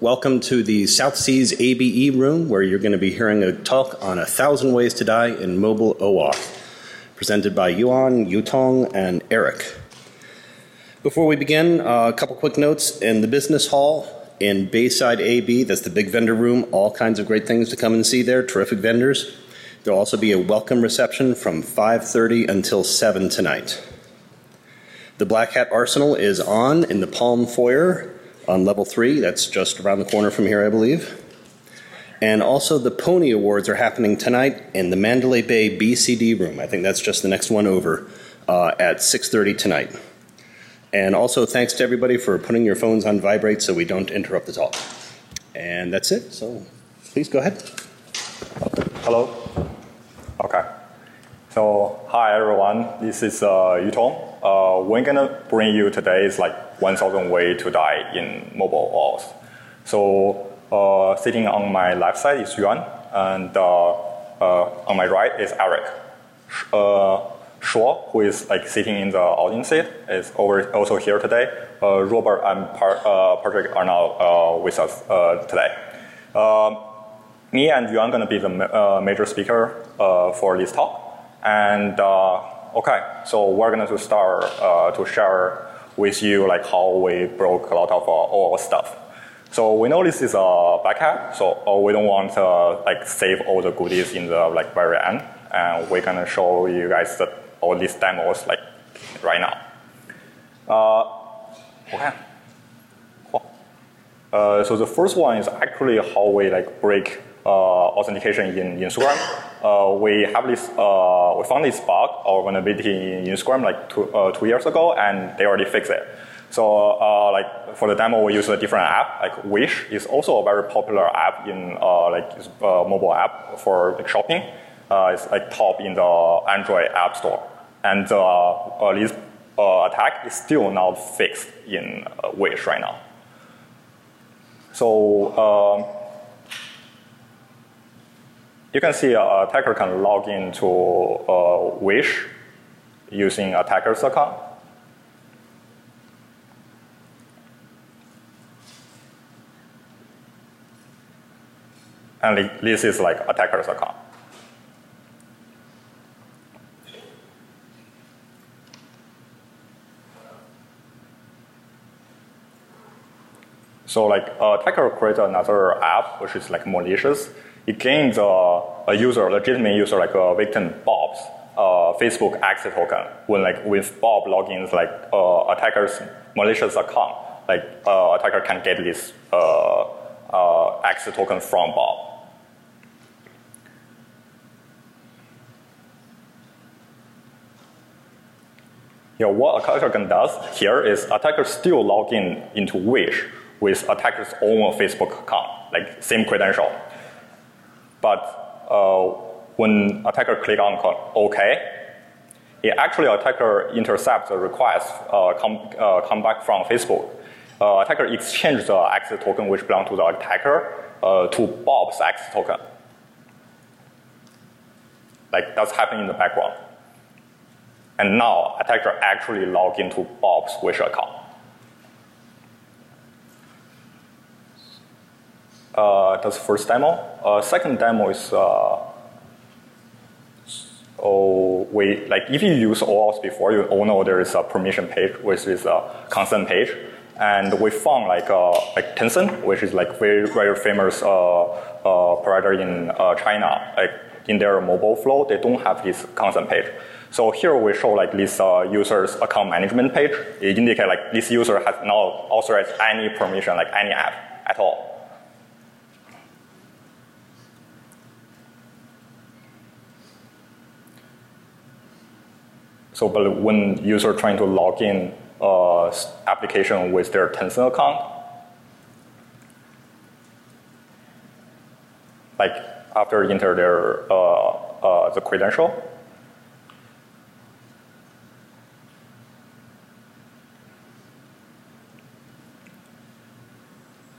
Welcome to the South Seas ABE room, where you're going to be hearing a talk on 1,000 ways to die in mobile OAuth, presented by Yuan, Yutong, and Eric. Before we begin, a couple quick notes. In the business hall in Bayside AB, that's the big vendor room, all kinds of great things to come and see there, terrific vendors. There'll also be a welcome reception from 5:30 until 7 tonight. The Black Hat Arsenal is on in the Palm Foyer on level 3, that's just around the corner from here, I believe. And also the Pony Awards are happening tonight in the Mandalay Bay BCD room. I think that's just the next one over at 6:30 tonight. And also thanks to everybody for putting your phones on vibrate so we don't interrupt the talk. And that's it, so please go ahead. Hello. Okay. So hi everyone, this is Yutong. We're gonna bring you today is like 1,000 ways to die in mobile OAuth. So sitting on my left side is Yuan, and on my right is Eric. Shuo, who is like sitting in the audience seat, is also here today. Robert and Patrick are now with us today. Me and Yuan gonna be the major speaker for this talk, and okay, so we're gonna start to share with you like how we broke a lot of OAuth stuff. So we know this is a black hat, so we don't want to like save all the goodies in the like very end, and we're gonna show you guys that all these demos like right now. Okay. Cool. So the first one is actually how we like break authentication in Instagram. We found this bug or vulnerability in Instagram like 2 years ago, and they already fixed it. So like for the demo, we use a different app. Like Wish is also a very popular app in mobile app for like shopping. It's like top in the Android app store, and this attack is still not fixed in Wish right now. So you can see an attacker can log into Wish using attacker's account. And this is like attacker's account. So like attacker creates another app which is like malicious. It gains a user, legitimate user, like a victim, Bob's Facebook access token. When like with Bob logins, like attacker's malicious account, like attacker can get this access token from Bob. Yeah, what attacker can does here is attacker still login into Wish with attacker's own Facebook account, like same credential. But when attacker click on OK, it actually attacker intercepts the request come back from Facebook. Attacker exchanges the access token which belong to the attacker to Bob's access token. Like that's happening in the background. And now attacker actually log into Bob's Wish account. That's the first demo. Second demo is, if you use OAuth before, you all know there is a permission page, which is a consent page, and we found like Tencent, which is like very famous provider in China. Like in their mobile flow, they don't have this consent page. So here we show like this user's account management page. It indicates like this user has not authorized any permission, like any app at all. So, but when user trying to log in application with their Tencent account, like after enter their the credential,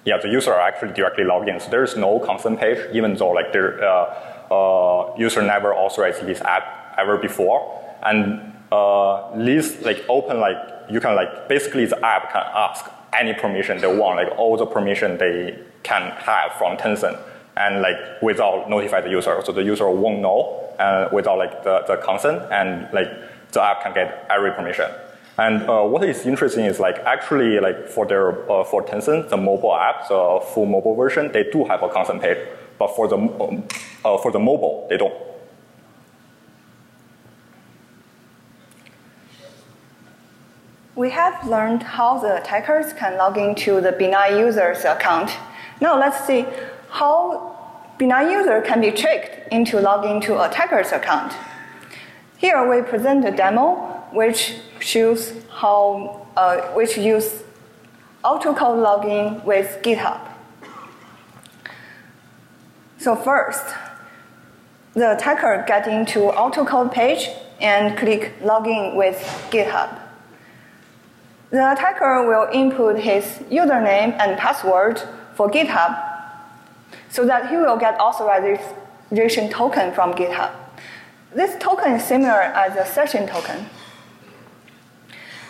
yeah, the user actually directly log in. So there is no consent page, even though like their user never authorized this app ever before, and. This like open like you can like basically the app can ask any permission they want, like all the permission they can have from Tencent, and like without notifying the user, so the user won't know without like the consent, and like the app can get every permission. And what is interesting is like actually like for their for Tencent, the mobile app, the full mobile version, they do have a consent page, but for the mobile they don't. We have learned how the attackers can log into the benign user's account. Now let's see how benign user can be tricked into logging to attacker's account. Here we present a demo which shows how which use autocode login with GitHub. So first, the attacker gets into autocode page and click login with GitHub. The attacker will input his username and password for GitHub so that he will get authorization token from GitHub. This token is similar as a session token.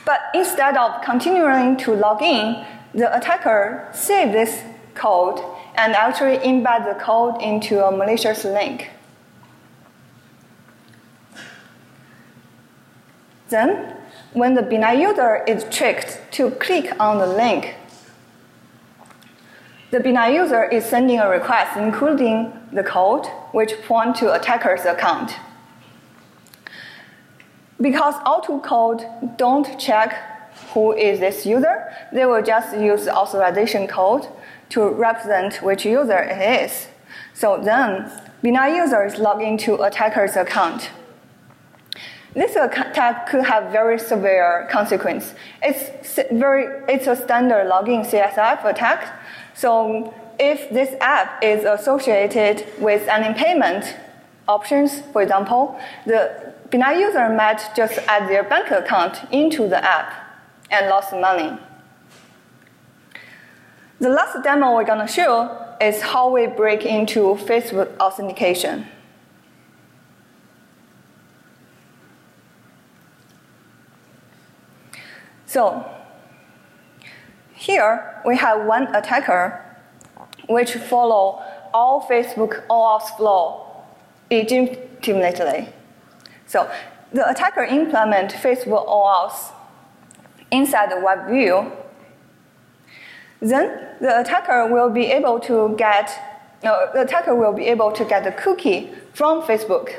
But instead of continuing to log in, the attacker saves this code and actually embeds the code into a malicious link. Then, when the benign user is tricked to click on the link, the benign user is sending a request including the code which points to attacker's account. Because autocode don't check who is this user, they will just use the authorization code to represent which user it is. So then, benign user is logged into attacker's account. This attack could have very severe consequence. It's a standard login CSRF attack. So if this app is associated with any payment options, for example, the benign user might just add their bank account into the app and lost money. The last demo we're going to show is how we break into Facebook authentication. So, here we have one attacker which follows all Facebook OAuth flow legitimately. So, the attacker implements Facebook OAuth inside the WebView. Then, the attacker will be able to get the cookie from Facebook.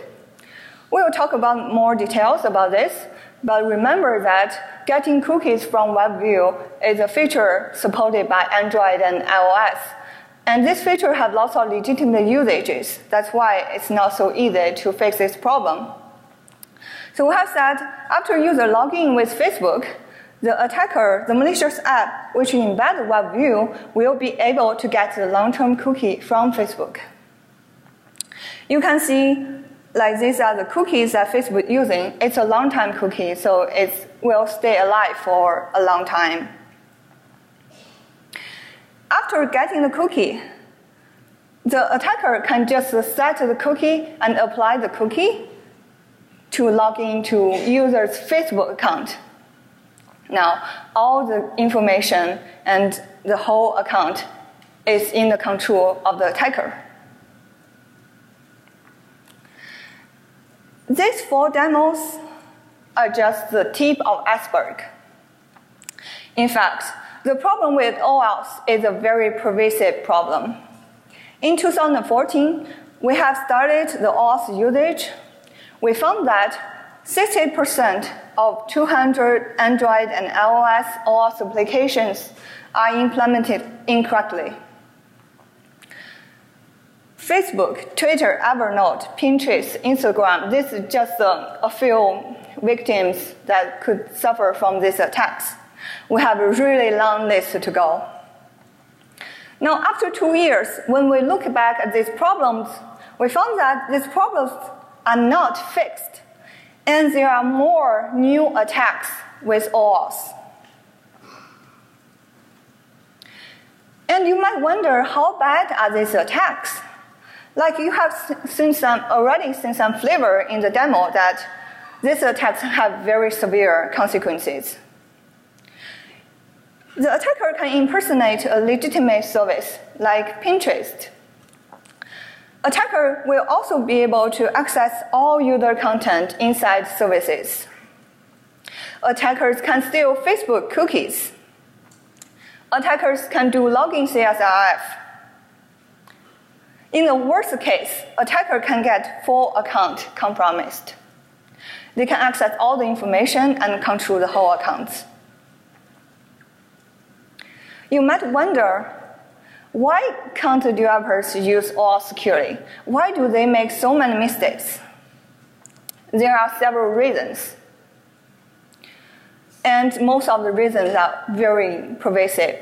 We will talk about more details about this, but remember that getting cookies from WebView is a feature supported by Android and iOS. And this feature has lots of legitimate usages. That's why it's not so easy to fix this problem. So we have said after user login with Facebook, the attacker, the malicious app, which embeds WebView, will be able to get the long-term cookie from Facebook. You can see like these are the cookies that Facebook is using. It's a long-time cookie, so it will stay alive for a long time. After getting the cookie, the attacker can just set the cookie and apply the cookie to log into user's Facebook account. Now, all the information and the whole account is in the control of the attacker. These four demos are just the tip of iceberg. In fact, the problem with OAuth is a very pervasive problem. In 2014, we have started the OAuth usage. We found that 60% of 200 Android and iOS OAuth applications are implemented incorrectly. Facebook, Twitter, Evernote, Pinterest, Instagram, this is just a few victims that could suffer from these attacks. We have a really long list to go. Now, after 2 years, when we look back at these problems, we found that these problems are not fixed, and there are more new attacks with OAuth. And you might wonder, how bad are these attacks? Like you have already seen some flavor in the demo that these attacks have very severe consequences. The attacker can impersonate a legitimate service, like Pinterest. Attacker will also be able to access all user content inside services. Attackers can steal Facebook cookies. Attackers can do login CSRF. In the worst case, attacker can get full account compromised. They can access all the information and control the whole account. You might wonder, why can't developers use OAuth securely? Why do they make so many mistakes? There are several reasons. And most of the reasons are very pervasive.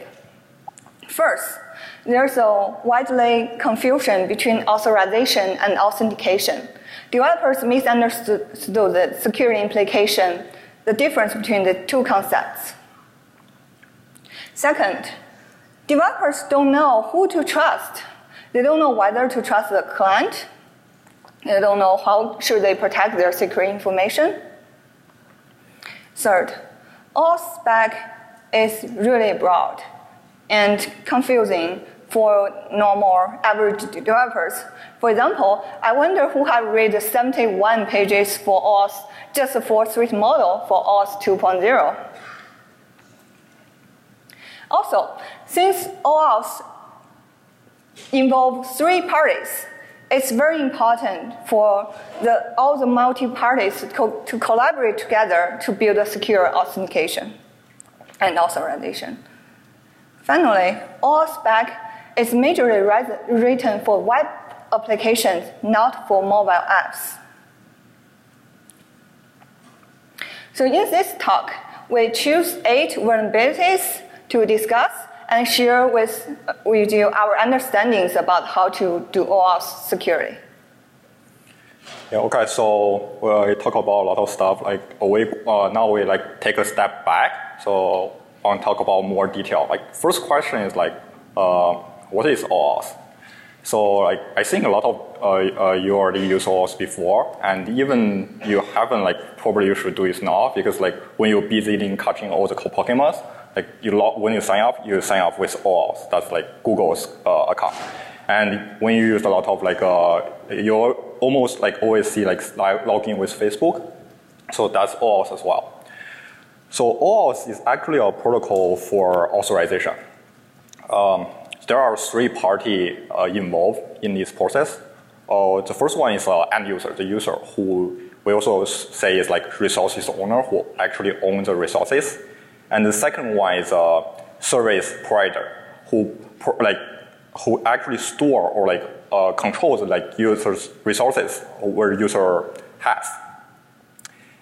First, there's a widely confusion between authorization and authentication. Developers misunderstood the security implication, the difference between the two concepts. Second, developers don't know who to trust. They don't know whether to trust the client. They don't know how should they protect their secret information. Third, OAuth spec is really broad and confusing for normal average developers. For example, I wonder who have read 71 pages for OAuth just for threat model for OAuth 2.0. Also, since OAuth involves three parties, it's very important for all the multi-parties to collaborate together to build a secure authentication and authorization. Finally, OAuth spec is majorly written for web applications, not for mobile apps. So in this talk, we choose 8 vulnerabilities to discuss and share with you our understandings about how to do OAuth securely. Yeah, okay, so we talk about a lot of stuff. Now we take a step back. So I want to talk about more detail. First question is what is OAuth? So I think a lot of you already use OAuth before, and even you haven't, probably you should do it now, because when you're busy in catching all the Pokemons, when you sign up with OAuth. That's Google's account. And when you use a lot of you're almost always see logging with Facebook. So that's OAuth as well. So OAuth is actually a protocol for authorization. There are 3 parties involved in this process. The first one is end user, the user who we also say is resources owner, who actually owns the resources. And the second one is a service provider who actually store or controls users' resources where user has.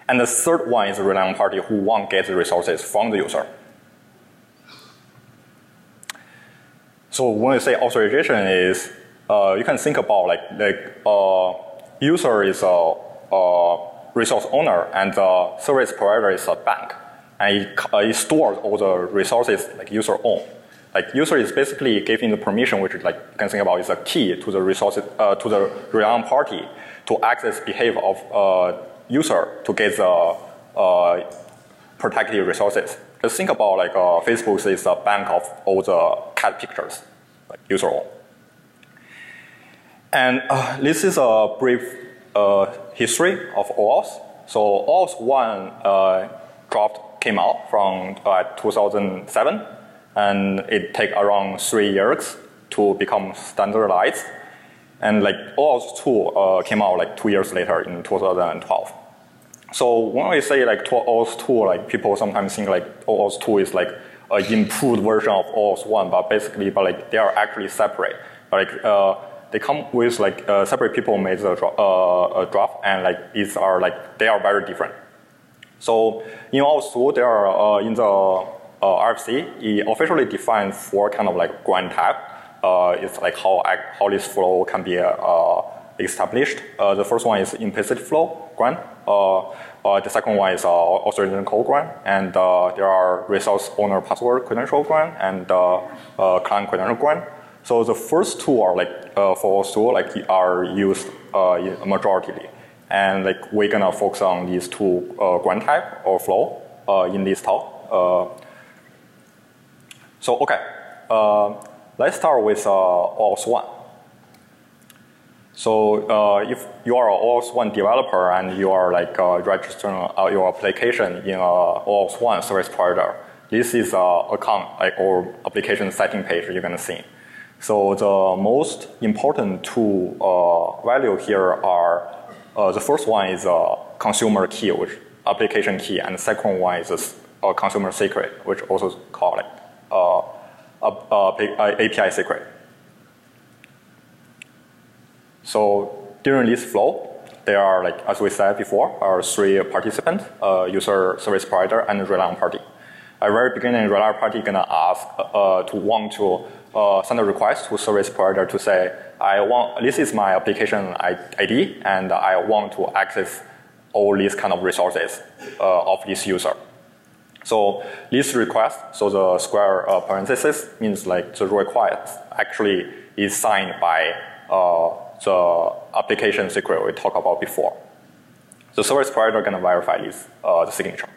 And the third one is a relying party who won't get the resources from the user. So when you say authorization is, you can think about user is a resource owner and the service provider is a bank. And it stores all the resources user own. User is basically giving the permission, which you can think about is a key to the resources to the relying party to access behavior of user to get the protected resources. Just think about Facebook is a bank of all the cat pictures, user own. And this is a brief history of OAuth. So OAuth 1 dropped. Came out from 2007, and it took around 3 years to become standardized. And OAuth 2 came out 2 years later in 2012. So when we say OAuth 2, people sometimes think OAuth 2 is an improved version of OAuth 1, but basically, they are actually separate. They come with separate people made the draft, and these are they are very different. So in OAuth 2, there are in the RFC, it officially defines 4 kind of grant type. It's how this flow can be established. The first one is implicit flow grant. The second one is authorization code grant, and there are resource owner password credential grant and client credential grant. So the first two are for OAuth 2 are used majority. And we're gonna focus on these two grant type or flow in this talk. So okay, let's start with OAuth 1. So if you are an OAuth 1 developer and you are like registering your application in OAuth 1 service provider, this is account like or application setting page you're gonna see. So the most important two value here are the first one is consumer key, which application key, and the second one is a consumer secret, which also called like API secret. So during this flow, there are, like as we said before, are three participants: user, service provider, and reliant party. At the very beginning, reliant party gonna ask to want to send a request to service provider to say, I want, this is my application ID, and I want to access all these kind of resources of this user. So this request, so the square parenthesis means like the request actually is signed by the application secret we talked about before. The service provider gonna verify this the signature.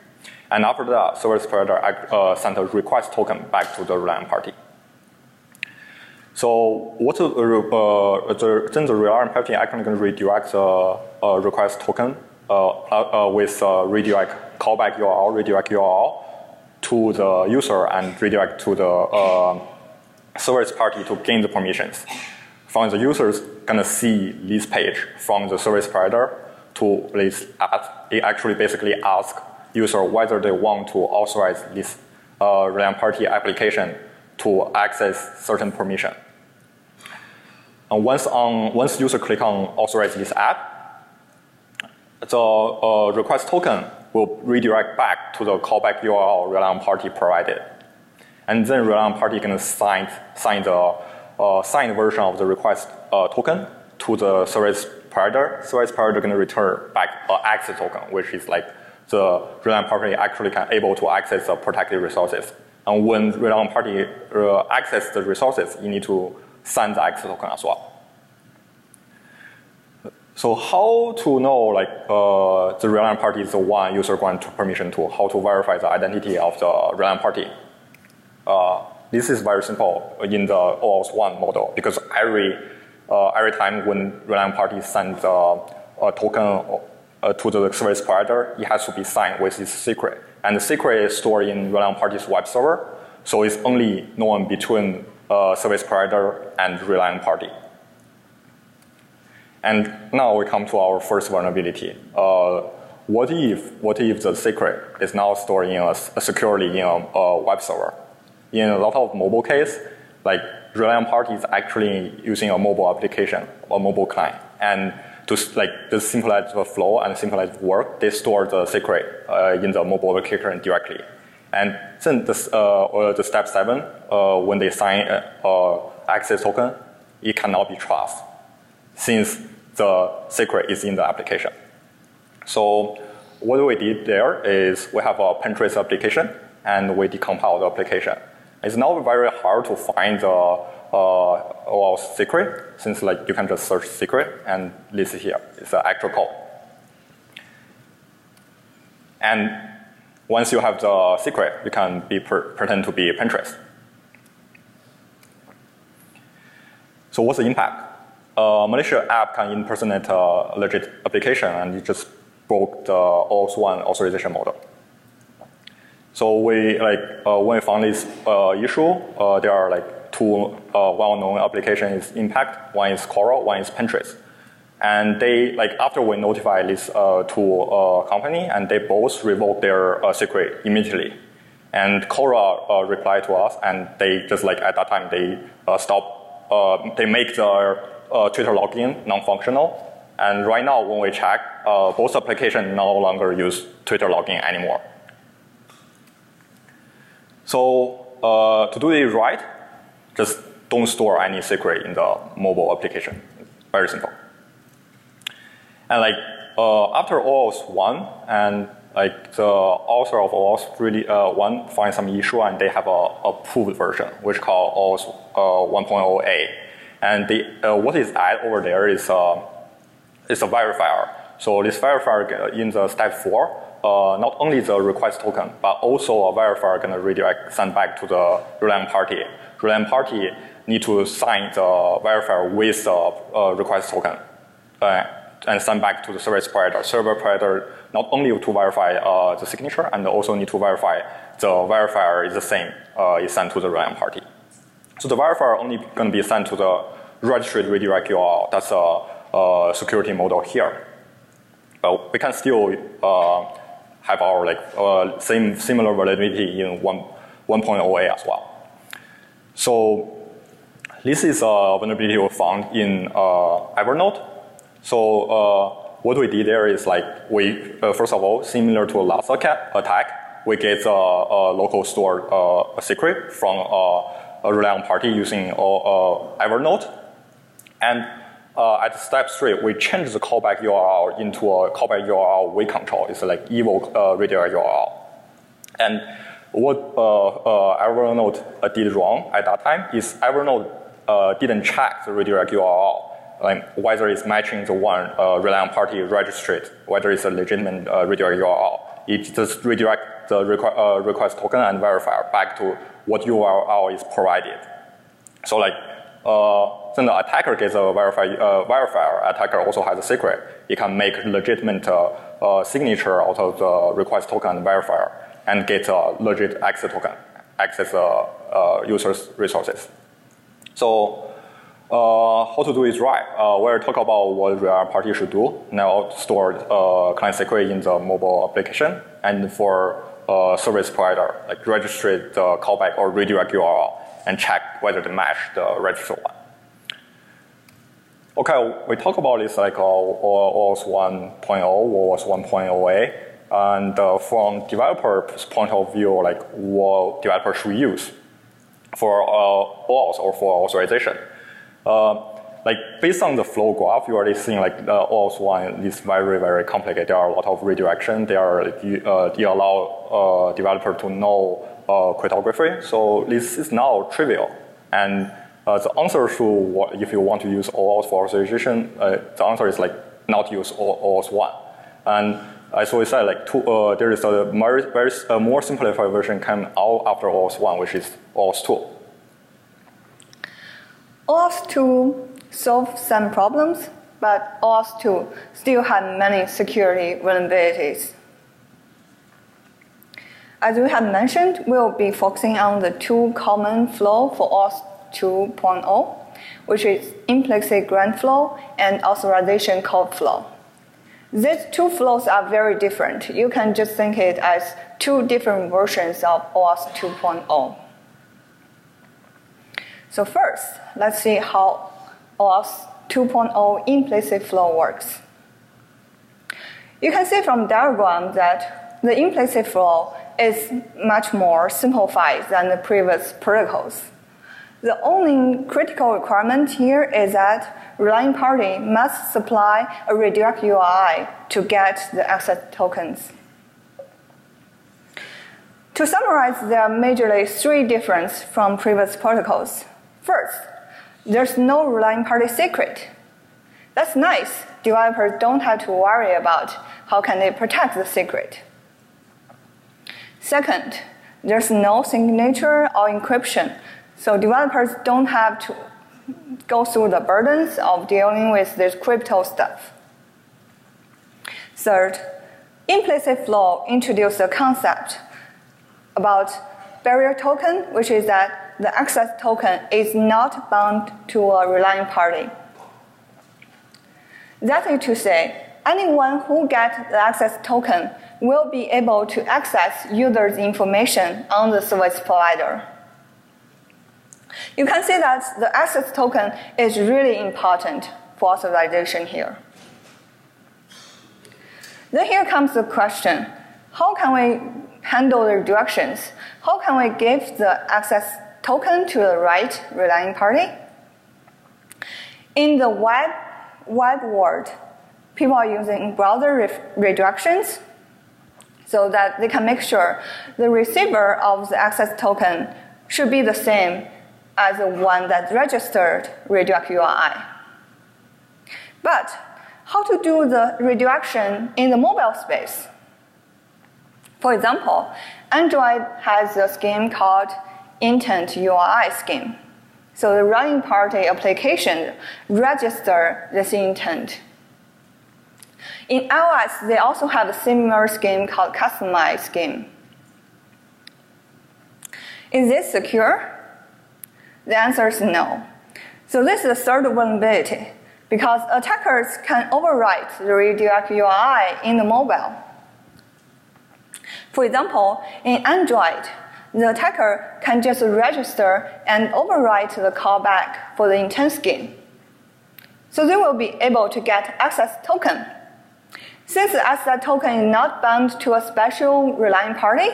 And after that, service provider sent a request token back to the reliant party. So what then the reliant party actually going to redirect the request token with redirect callback URL, redirect URL to the user and redirect to the service party to gain the permissions. From the users gonna see this page from the service provider to this app. It actually basically asks user whether they want to authorize this reliant party application to access certain permission. And once user click on authorize this app, the request token will redirect back to the callback URL reliant party provided. And then reliant party can sign the signed version of the request token to the service provider. Service provider can return back access token, which is like the reliant party actually can able to access the protected resources. And when reliant party access the resources, you need to send the access token as well. So how to know like the reliant party is the one user grant permission to? How to verify the identity of the reliant party? This is very simple in the OAuth 1 model because every time when reliant party sends a token to the service provider, it has to be signed with its secret. And the secret is stored in reliant party's web server, so it's only known between service provider and reliant party. And now we come to our first vulnerability. What if the secret is now stored in securely in a web server? In a lot of mobile case, like reliant party is actually using a mobile application, a mobile client, and to like to simplify the flow and simplify the work, they store the secret in the mobile application directly. And then this, the step 7, when they sign access token, it cannot be trusted since the secret is in the application. So what we did there is we have a Pinterest application and we decompile the application. It's now very hard to find the OAuth secret, since like you can just search secret and this here is the actual code. And once you have the secret, you can be pretend to be Pinterest. So what's the impact? Malicious app can impersonate a legit application, and you just broke the OAuth 1 authorization model. So we like when we found this issue, there are like two well-known applications impact. One is Quora, one is Pinterest, and they like after we notify these two company, and they both revoke their secret immediately. And Quora replied to us, and they just like at that time they stop, they make their Twitter login non-functional. And right now when we check, both applications no longer use Twitter login anymore. So to do it right, just don't store any secret in the mobile application. Very simple. And like after OAuth 1, and like the author of OAuth 1 finds some issue, and they have a approved version which called OAuth 1.0a. And the, what is added over there is a verifier. So this verifier in the step 4 not only the request token, but also a verifier going to redirect send back to the relevant party. Relevant party need to sign the verifier with the request token and send back to the service provider. Server provider not only to verify the signature, and also need to verify the verifier is the same is sent to the relevant party. So the verifier only going to be sent to the registered redirect URL. That's a security model here. But we can still have our like similar validity in 1.0a as well. So this is a vulnerability we found in Evernote. So what we did there is like we first of all, similar to last attack, we get a local store secret from a relevant party using Evernote, and at step 3, we change the callback URL into a callback URL we control. It's like evoke redirect URL. And what Evernote did wrong at that time is Evernote didn't check the redirect URL, like whether it's matching the one relevant party registered, whether it's a legitimate redirect URL. It just redirects the request token and verifier back to what URL is provided. So like then the attacker gets a verifier. Attacker also has a secret. It can make legitimate signature out of the request token and verifier, and get a legit access token, access users' resources. So how to do it right? We'll talk about what relevant party should do. Now store client secret in the mobile application, and for service provider, like register the callback or redirect URL, and check whether they match the registered one. Okay, we talk about this like OAuth 1.0, OAuth 1.0a, and from developer's point of view, like what developers should use for OAuth or for authorization. Like based on the flow graph, you already seen like OAuth 1 is very complicated. There are a lot of redirection. They are they allow developer to know cryptography, so this is now trivial. And the answer to what, if you want to use OAuth for authorization, the answer is like not use OAuth 1. And as we said, like there is a more simplified version coming out after OAuth 1, which is OAuth 2. OAuth 2 solved some problems, but OAuth 2 still had many security vulnerabilities. As we have mentioned, we'll be focusing on the two common flows for OAuth 2.0, which is implicit grant flow and authorization code flow. These two flows are very different. You can just think it as two different versions of OAuth 2.0. So first, let's see how OAuth 2.0 implicit flow works. You can see from the diagram that the implicit flow is much more simplified than the previous protocols. The only critical requirement here is that relying party must supply a redirect URI to get the access tokens. To summarize, there are majorly three differences from previous protocols. First, there's no relying party secret. That's nice. Developers don't have to worry about how can they protect the secret. Second, there's no signature or encryption, so developers don't have to go through the burdens of dealing with this crypto stuff. Third, implicit flow introduced a concept about barrier token, which is that the access token is not bound to a relying party. That is to say, anyone who gets the access token will be able to access users' information on the service provider. You can see that the access token is really important for authorization here. Then here comes the question, how can we handle the redirections? How can we give the access token to the right relying party? In the web world, people are using browser redirections so that they can make sure the receiver of the access token should be the same as the one that registered redirect URI. But how to do the redirection in the mobile space? For example, Android has a scheme called intent URI scheme. So the running party application registers this intent. In iOS, they also have a similar scheme called customize scheme. Is this secure? The answer is no. So this is the third vulnerability, because attackers can overwrite the redirect URI in the mobile. For example, in Android, the attacker can just register and overwrite the callback for the intent scheme. So they will be able to get access token. Since the access token is not bound to a special relying party,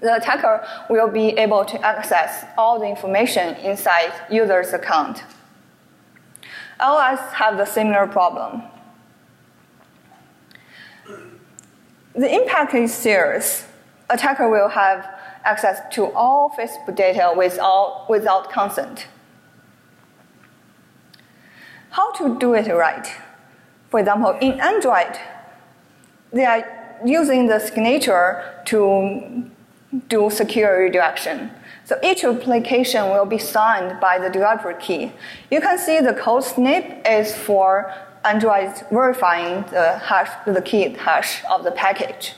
the attacker will be able to access all the information inside user's account. iOS have a similar problem. The impact is serious. Attacker will have access to all Facebook data without consent. How to do it right? For example, in Android, they are using the signature to do secure redirection. So each application will be signed by the developer key. You can see the code snippet is for Android verifying the key hash of the package.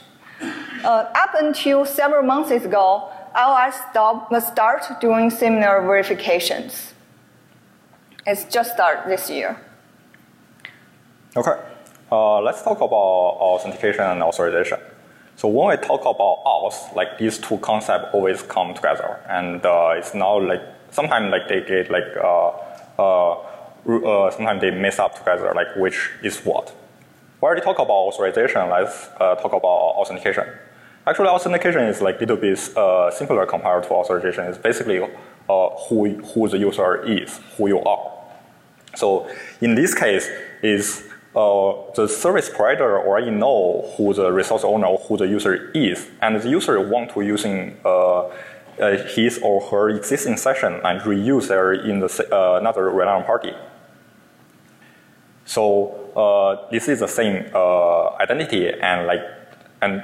Up until several months ago, iOS started doing similar verifications. It's just started this year. Okay, let's talk about authentication and authorization. So when we talk about auth, like these two concepts always come together, and it's now like sometimes like they get like sometimes they mess up together, like which is what. We already talked about authorization. Let's talk about authentication. Actually, authentication is like a little bit simpler compared to authorization. It's basically who the user is, who you are. So in this case, is the service provider already know who the resource owner or who the user is, and the user want to using his or her existing session and reuse it in the, another relying party. So this is the same identity, and like and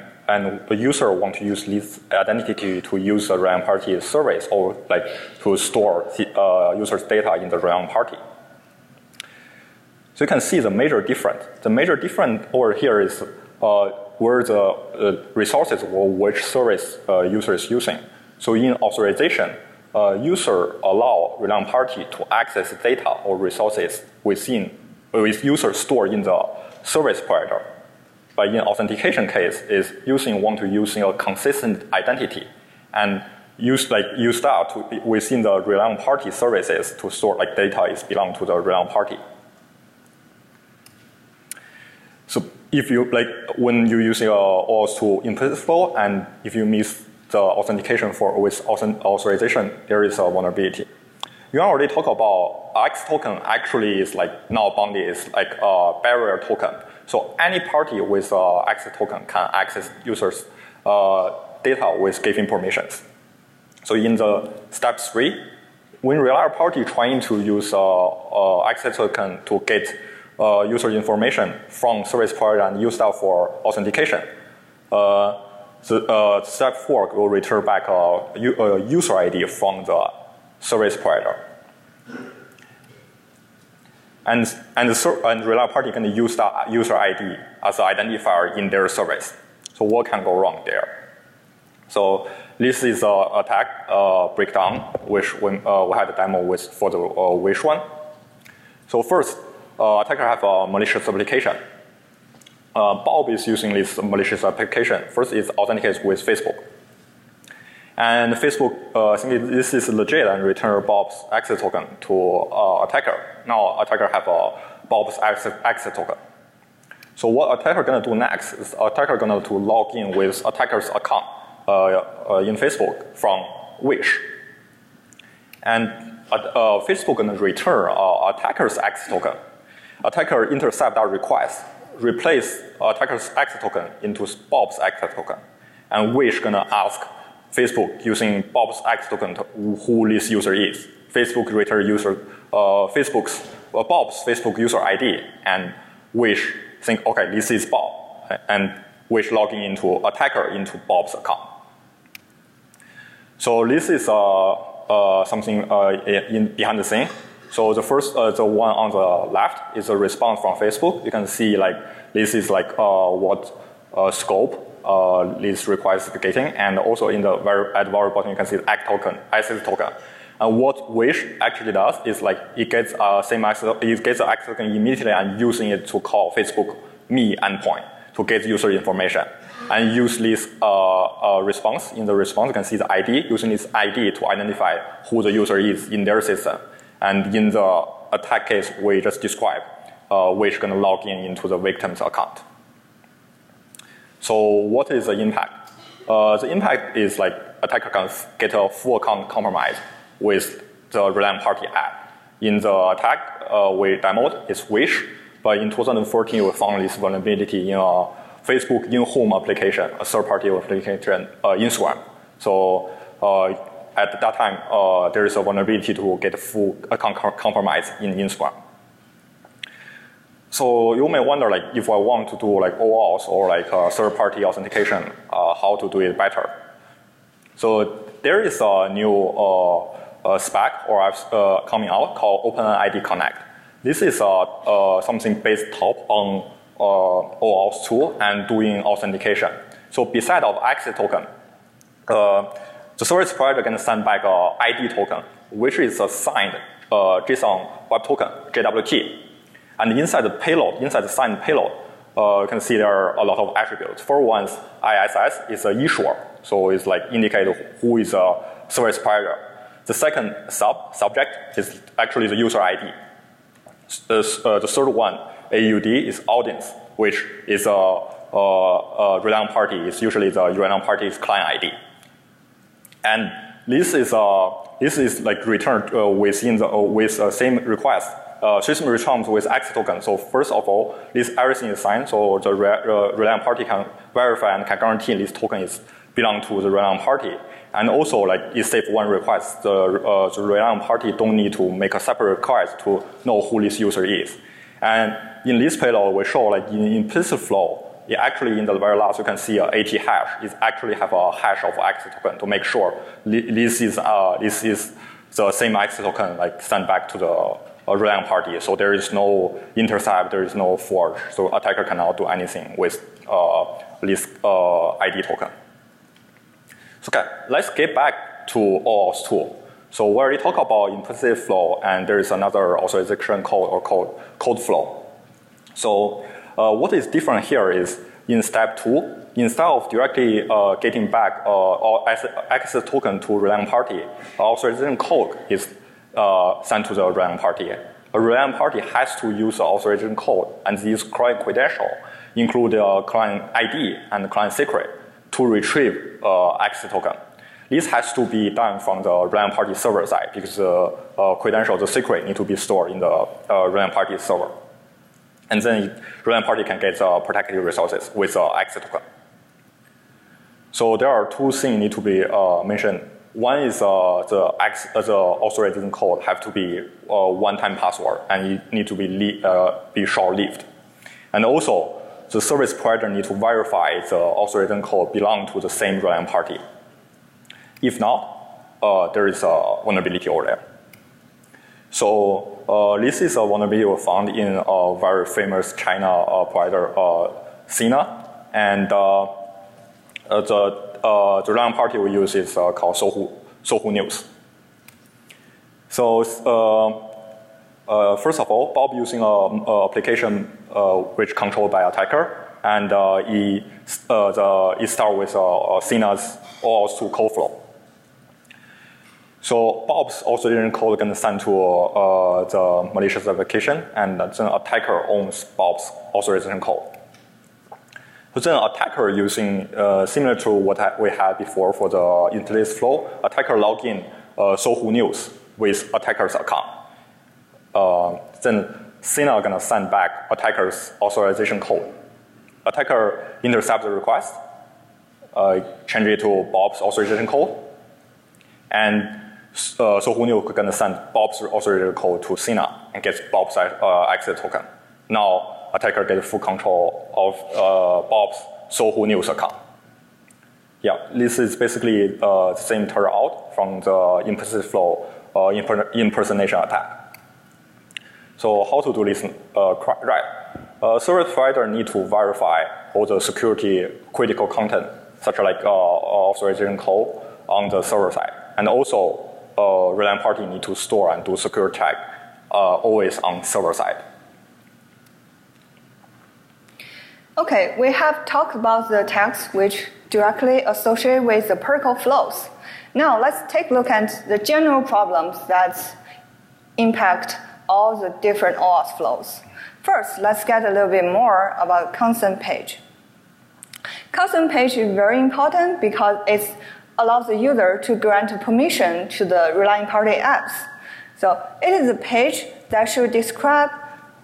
the user want to use this identity to use the relying party service, or like to store the user's data in the relying party. So you can see the major difference. The major difference over here is where the resources or which service user is using. So in authorization, user allow relying party to access data or resources with user stored in the service provider. But in authentication case, is user want to use a consistent identity and use that to, within the relying party services to store like data is belong to the relying party. So if you like when you use your auth tool in principle, and if you miss the authentication for with authorization, there is a vulnerability. You already talk about X token actually is like now bounded is like a barrier token. So any party with X token can access users' data with giving permissions. So in the step 3, when relying party trying to use X token to get user information from service provider and use that for authentication. Step 4 will return back a user ID from the service provider. And the relying party can use that user ID as an identifier in their service. So what can go wrong there? So this is an attack breakdown, which we had a demo with for the Wish one. So first, attacker have a malicious application. Bob is using this malicious application. First, it authenticates with Facebook. And Facebook thinks this is legit and return Bob's access token to attacker. Now, attacker have Bob's access token. So what attacker gonna do next is attacker gonna to log in with attacker's account in Facebook from Wish. And Facebook gonna return attacker's access token. Attacker intercept that request, replace attacker's access token into Bob's access token, and Wish gonna ask Facebook using Bob's access token to who this user is. Facebook return user Bob's Facebook user ID, and Wish think okay this is Bob, and which logging into attacker into Bob's account. So this is something in behind the scene. So the first, the one on the left is a response from Facebook. You can see like this is like what scope this requires getting, and also in the very at the very bottom you can see the ACK token, ICS token. And what Wish actually does is like it gets same access, it gets the ACK token immediately and using it to call Facebook me endpoint to get user information, and use this response. In the response you can see the ID, using this ID to identify who the user is in their system. And in the attack case we just described, Wish gonna log in into the victim's account. So what is the impact? The impact is like attacker can get a full account compromise with the related party app. In the attack we demoed is Wish, but in 2014 we found this vulnerability in a Facebook in-home application, a third-party application, Instagram. So at that time there is a vulnerability to get full account compromise in Instagram. So you may wonder, like, if I want to do like OAuth or like third-party authentication, how to do it better? So there is a new spec or coming out called OpenID Connect. This is something based top on OAuth 2 and doing authentication. So beside of access token, the service provider can send back an ID token, which is a signed JSON web token, JWT. And inside the payload, inside the signed payload, you can see there are a lot of attributes. For one, ISS is an issuer, so it's like indicated who is a service provider. The second subject is actually the user ID. The third one, AUD, is audience, which is a relevant party. It's usually the relevant party's client ID. And this is like returned within the with the same request. System response with access token. So first of all, this everything is signed, so the relevant party can verify and can guarantee this token is belong to the relevant party. And also, like, it saves one request. The relevant party don't need to make a separate request to know who this user is. And in this payload, we show like in implicit flow, it actually in the very last you can see a AT hash. It actually have a hash of access token to make sure this is the same access token like sent back to the relevant party. So there is no intercept, there is no forge, so attacker cannot do anything with this ID token. So okay, let's get back to OAuth 2. So we already talked about implicit flow, and there is another authorization code or code flow. So what is different here is in step 2, instead of directly getting back access token to relevant party, authorization code is sent to the relevant party. A relevant party has to use the authorization code and these client credential, include the client ID and the client secret, to retrieve access token. This has to be done from the relevant party server side because the credential, the secret, need to be stored in the relevant party server. And then relevant party can get protected resources with the access token. So there are two things need to be mentioned. One is the authorization code have to be one-time password, and it need to be short-lived. And also, the service provider need to verify the authorization code belong to the same relevant party. If not, there is a vulnerability over there. So this is a vulnerability we found in a very famous China provider, Sina, and the relevant party we use is called Sohu News. So first of all, Bob using an application which controlled by attacker, and it starts with Sina's OAuth2 code flow. So Bob's authorization code can send to the malicious application, and then attacker owns Bob's authorization code. So then attacker using, similar to what we had before for the implicit flow, attacker log in Sohu News with attacker's account. Then Sina gonna send back attacker's authorization code. Attacker intercepts the request, change it to Bob's authorization code, and Sohu News gonna send Bob's authorization code to Sina and gets Bob's access token. Now attacker gets full control of Bob's Sohu news account. Yeah, this is basically the same turnout from the implicit flow impersonation attack. So how to do this right? Service provider need to verify all the security critical content, such as like authorization code on the server side, and also relevant party need to store and do secure check always on server side. Okay, we have talked about the attacks which directly associate with the protocol flows. Now let's take a look at the general problems that impact all the different OAuth flows. First, let's get a little bit more about consent page. Consent page is very important because it allows the user to grant permission to the relying party apps. So it is a page that should describe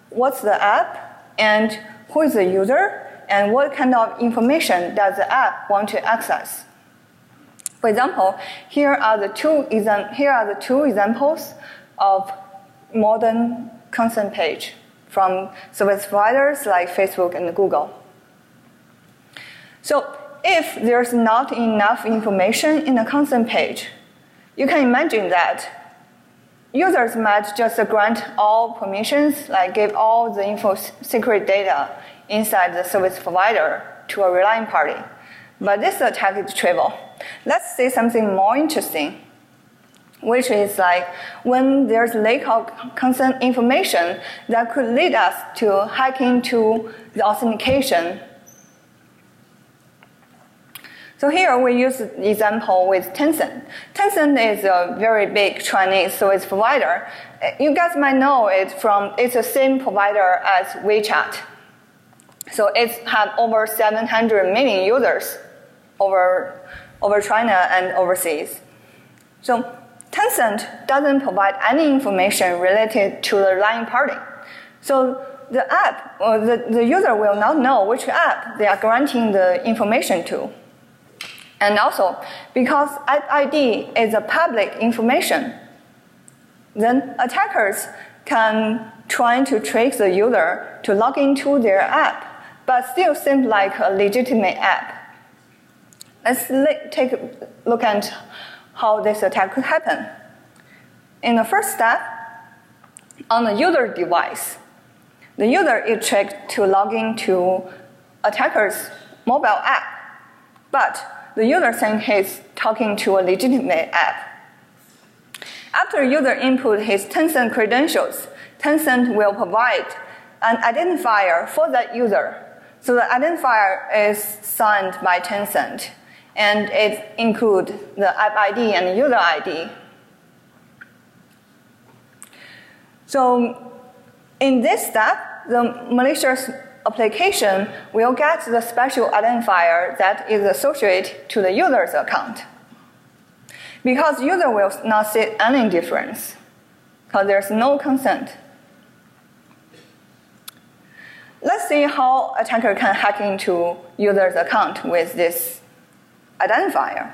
what's the app and who is the user, and what kind of information does the app want to access. For example, here are the two examples of modern consent page from service providers like Facebook and Google. So if there's not enough information in the consent page, you can imagine that users might just grant all permissions, like give all the secret data inside the service provider to a relying party. But this attack is trivial. Let's see something more interesting, which is like when there's lack of consent information that could lead us to hack into the authentication. So here we use the example with Tencent. Tencent is a very big Chinese service provider. You guys might know it from, it's the same provider as WeChat. So it's had over 700 million users over China and overseas. So Tencent doesn't provide any information related to the relying party. So the app, or the user will not know which app they are granting the information to. And also, because app ID is a public information, then attackers can try to trick the user to log into their app, but still seems like a legitimate app. Let's take a look at how this attack could happen. In the first step, on the user device, the user is tricked to log into attacker's mobile app, but the user thinks he's talking to a legitimate app. After user input his Tencent credentials, Tencent will provide an identifier for that user. So the identifier is signed by Tencent, and it includes the app ID and user ID. So in this step, the malicious application will get the special identifier that is associated to the user's account, because user will not see any difference because there's no consent. Let's see how attacker can hack into user's account with this identifier.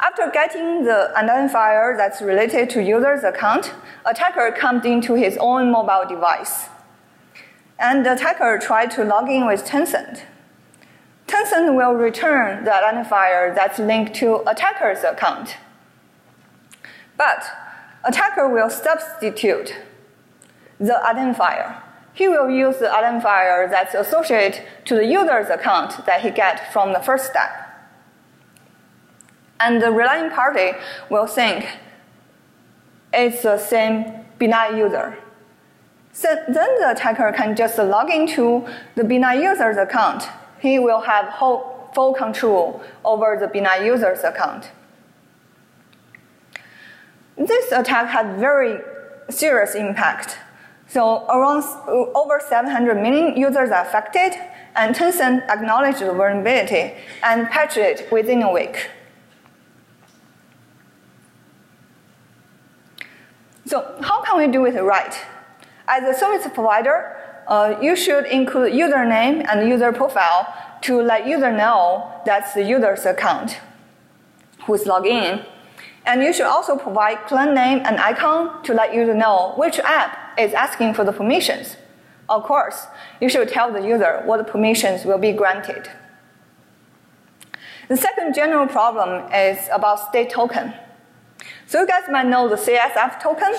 After getting the identifier that's related to user's account, attacker comes into his own mobile device. And the attacker tried to log in with Tencent. Tencent will return the identifier that's linked to attacker's account. But attacker will substitute the identifier. He will use the identifier that's associated to the user's account that he got from the first step. And the relying party will think it's the same benign user. So then the attacker can just log into the benign user's account. He will have full control over the benign user's account. This attack had very serious impact. So around over 700 million users are affected, and Tencent acknowledged the vulnerability and patched it within a week. So how can we do it right? As a service provider, you should include username and user profile to let user know that's the user's account who's logged in. And you should also provide client name and icon to let user know which app is asking for the permissions. Of course, you should tell the user what permissions will be granted. The second general problem is about state token. So you guys might know the CSRF token.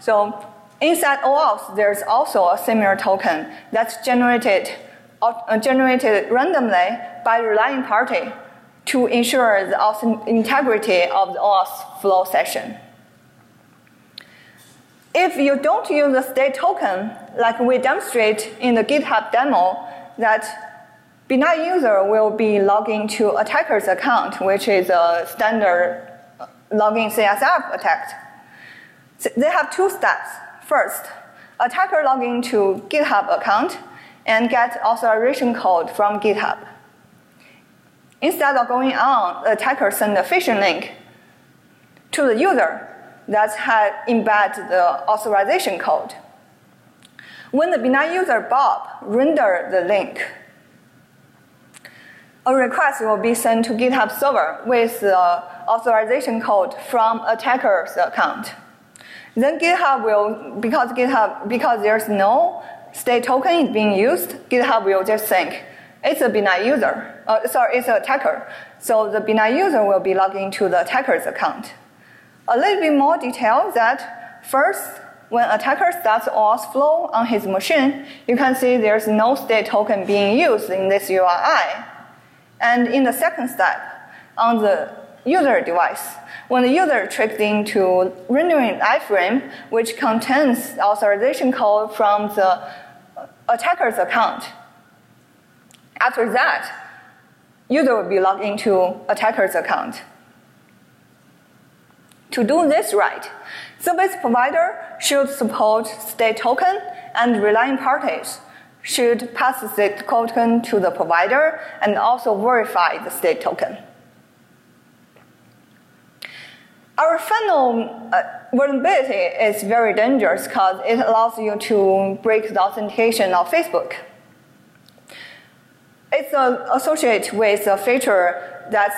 So inside OAuth, there's also a similar token that's generated randomly by a relying party to ensure the auth integrity of the OAuth flow session. If you don't use the state token, like we demonstrate in the GitHub demo, that benign user will be logging to attacker's account, which is a standard login CSRF attack. So they have two steps. First, attacker logging to GitHub account and get authorization code from GitHub. Instead of going on, the attacker send a phishing link to the user that had embedded the authorization code. When the benign user Bob rendered the link, a request will be sent to GitHub server with the authorization code from attacker's account. Then GitHub will, because there's no state token is being used, GitHub will just think it's a benign user. It's an attacker. So the benign user will be logged into the attacker's account. A little bit more detail that first, when attacker starts OAuth flow on his machine, you can see there's no state token being used in this URI. And in the second step, on the user device, when the user tricked into rendering iframe, which contains authorization code from the attacker's account, after that, user will be logged into attacker's account. To do this right, service provider should support state token, and relying parties should pass the state token to the provider and also verify the state token. Our final vulnerability is very dangerous because it allows you to break the authentication of Facebook. It's associated with a feature that's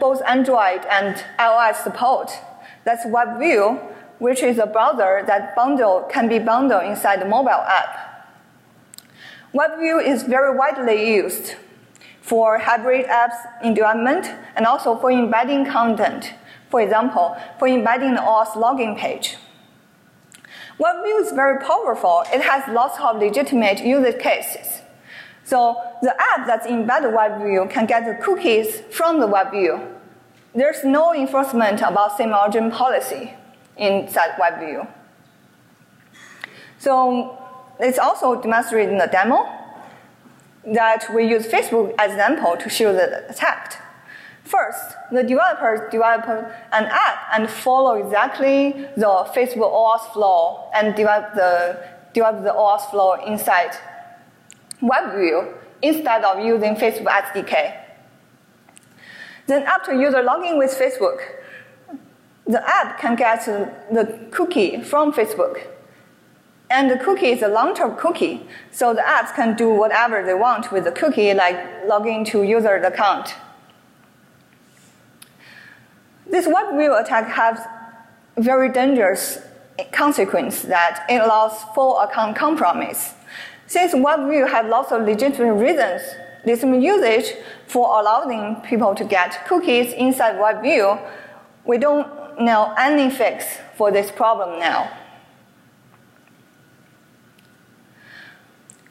both Android and iOS support. That's WebView, which is a browser that can be bundled inside the mobile app. WebView is very widely used for hybrid apps in development and also for embedding content. For example, for embedding the OAuth login page. WebView is very powerful. It has lots of legitimate use cases. So the app that's embedded WebView can get the cookies from the WebView. There's no enforcement about same origin policy inside WebView. So it's also demonstrated in the demo that we use Facebook as an example to show the attack. First, the developers develop an app and follow exactly the Facebook OAuth flow and develop the OAuth flow inside WebView instead of using Facebook SDK. Then after user login with Facebook, the app can get the cookie from Facebook. And the cookie is a long-term cookie, so the apps can do whatever they want with the cookie, like logging to user's account. This WebView attack has very dangerous consequence that it allows full account compromise. Since WebView had lots of legitimate reasons, legitimate usage for allowing people to get cookies inside WebView, we don't know any fix for this problem now.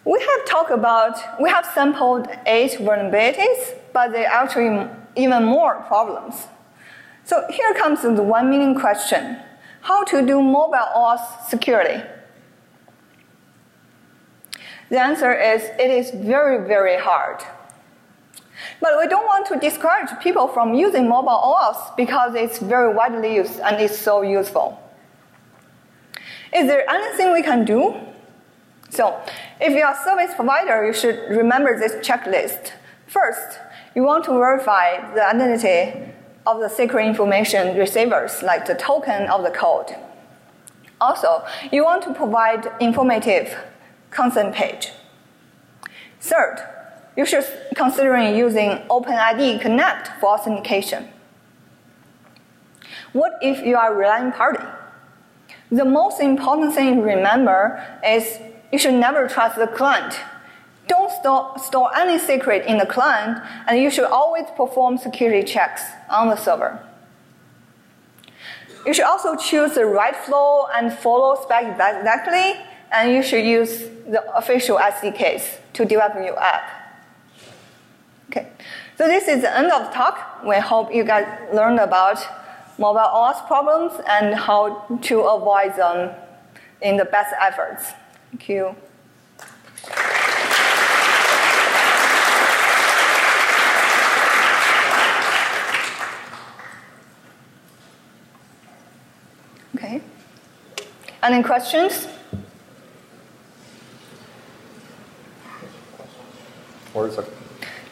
We have sampled 8 vulnerabilities, but there are actually even more problems. So here comes the one-million question: how to do mobile OAuth securely? The answer is it is very, very hard. But we don't want to discourage people from using mobile OAuth because it's very widely used and it's so useful. Is there anything we can do? So, if you are a service provider, you should remember this checklist. First, you want to verify the identity of the secret information receivers, like the token of the code. Also, you want to provide informative consent page. Third, you should consider using OpenID Connect for authentication. What if you are a relying party? The most important thing to remember is You should never trust the client. Don't store any secret in the client, and you should always perform security checks on the server. You should also choose the right flow and follow spec exactly, and you should use the official SDKs to develop your app. Okay, so this is the end of the talk. We hope you guys learned about mobile OAuth problems and how to avoid them in the best efforts. Thank you. Okay. Any questions?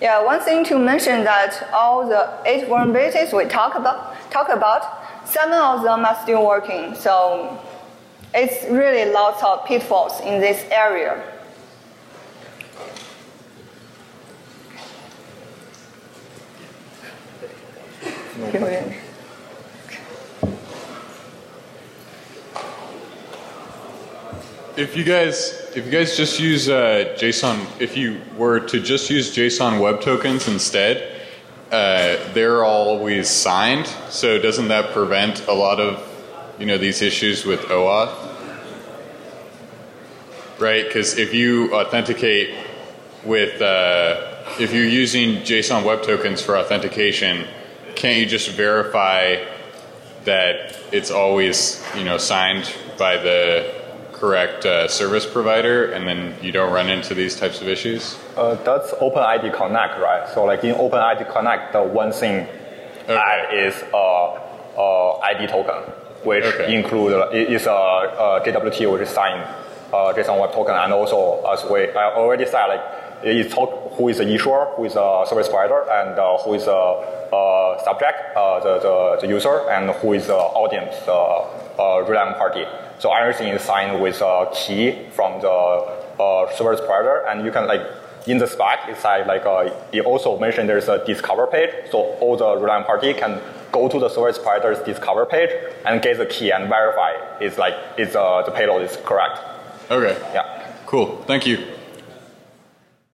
Yeah, one thing to mention that all the 8 vulnerabilities we talk about, 7 of them are still working. So it's really lots of pitfalls in this area. No. If you guys just use JSON, if you were to just use JSON web tokens instead, they're always signed. So doesn't that prevent a lot of, you know, these issues with OAuth? Right, because if you authenticate with, if you're using JSON web tokens for authentication, can't you just verify that it's always, you know, signed by the correct service provider, and then you don't run into these types of issues? That's OpenID Connect, right? So like in OpenID Connect, the one thing add is ID token, which include is a JWT, which is signed JSON web token, and also as I already said, like it talk who is the issuer, who is the service provider, and who is the subject, the user, and who is the audience, relying party. So everything is signed with a key from the service provider, and you can, like in the spec, it's like you also mentioned there's a discover page, so all the relying party can go to the service provider's discover page and get the key and verify it's the payload is correct. Okay. Yeah. Cool. Thank you.